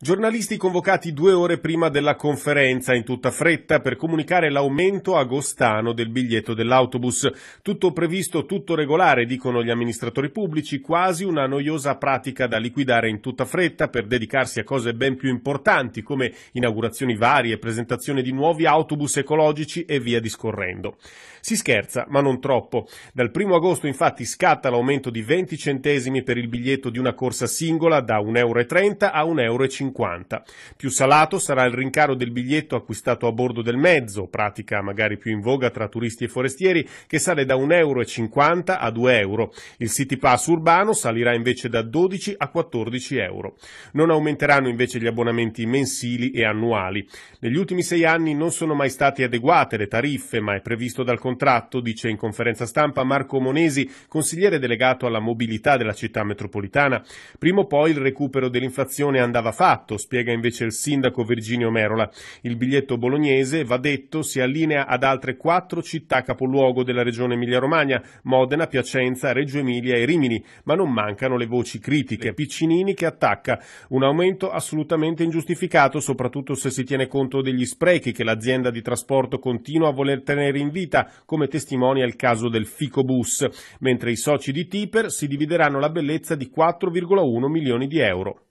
Giornalisti convocati 2 ore prima della conferenza in tutta fretta per comunicare l'aumento agostano del biglietto dell'autobus. Tutto previsto, tutto regolare, dicono gli amministratori pubblici, quasi una noiosa pratica da liquidare in tutta fretta per dedicarsi a cose ben più importanti come inaugurazioni varie, presentazione di nuovi autobus ecologici e via discorrendo. Si scherza, ma non troppo. Dal 1° agosto infatti scatta l'aumento di 20 centesimi per il biglietto di una corsa singola da 1,30 euro a 1,50 euro. Più salato sarà il rincaro del biglietto acquistato a bordo del mezzo, pratica magari più in voga tra turisti e forestieri, che sale da 1,50 euro a 2 euro. Il City Pass urbano salirà invece da 12 a 14 euro. Non aumenteranno invece gli abbonamenti mensili e annuali. Negli ultimi 6 anni non sono mai state adeguate le tariffe, ma è previsto dal contratto, dice in conferenza stampa Marco Monesi, consigliere delegato alla mobilità della città metropolitana. Prima o poi il recupero dell'inflazione andava fatto, spiega invece il sindaco Virginio Merola. Il biglietto bolognese, va detto, si allinea ad altre 4 città capoluogo della regione Emilia-Romagna: Modena, Piacenza, Reggio Emilia e Rimini, ma non mancano le voci critiche. Piccinini che attacca un aumento assolutamente ingiustificato, soprattutto se si tiene conto degli sprechi che l'azienda di trasporto continua a voler tenere in vita, come testimonia il caso del FICOBus, mentre i soci di Tiper si divideranno la bellezza di 4,1 milioni di euro.